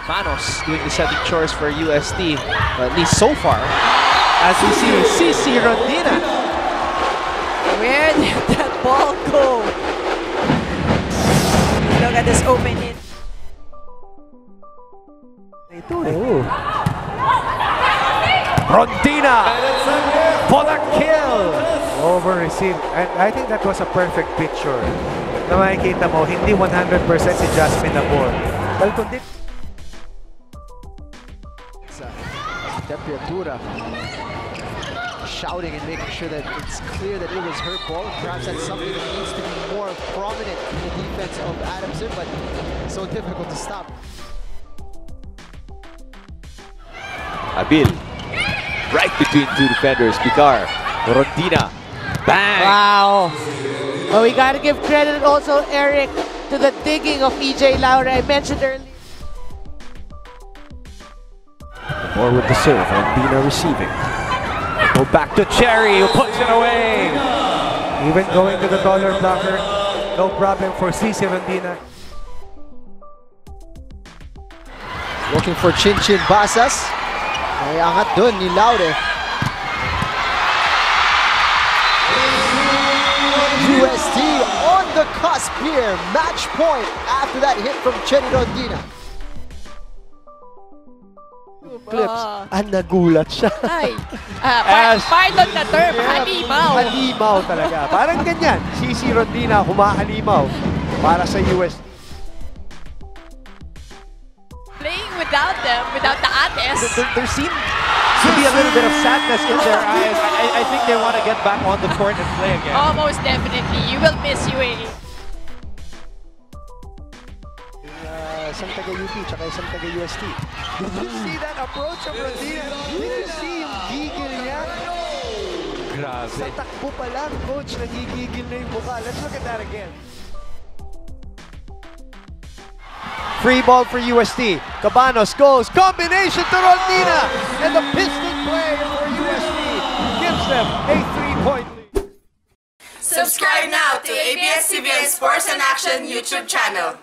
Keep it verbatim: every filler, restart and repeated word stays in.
Cabanos doing the setting chores for U S T, well, at least so far, as we see with Sisi Rondina. Where did that ball go? Look at this open hit. Oh. Rondina! Bullock kill! Over-received. And I think that was a perfect picture. Na makikita mo, hindi one hundred percent si Jasmine na ball. Well, kundi... Temperatura. Shouting and making sure that it's clear that it was her ball. Perhaps that's something that needs to be more prominent in the defense of Adamson, but so difficult to stop. Abil. Right between two defenders, Bicar, Rondina, bang! Wow! Well, we gotta give credit also, Eric, to the digging of E J Laure. I mentioned earlier. More with the serve, Rondina receiving. Go back to Cherry, who puts it away! Even going to the dollar blocker, no problem for Sisi Rondina. Looking for Chin Chin Basas. May angat dun ni Laure. U S T on the cusp here. Match point after that hit from Cherry Rondina. Clips. Ang nagulat siya. Ay. Uh, Pardon the term. Yeah, halimaw. Halimaw talaga. Parang ganyan. Sisi Rondina humahalimaw para sa U S T. Without them, without the A B S. There, there seems to be a little bit of sadness in their eyes. I, I think they want to get back on the court and play again. Almost definitely. You will miss U A E. Isang taga-U P, tsaka isang taga-U S T. Did you see that approach of Rondina? Did you see him gigil yan? Grabe. Sa takbo pa lang, coach, nagigigil na yung buka. Let's look at that again. Free ball for U S T. Cabanos goes, combination to Rondina! And the piston play for U S T gives them a three-point lead. Subscribe now to A B S C B N Sports and Action YouTube channel.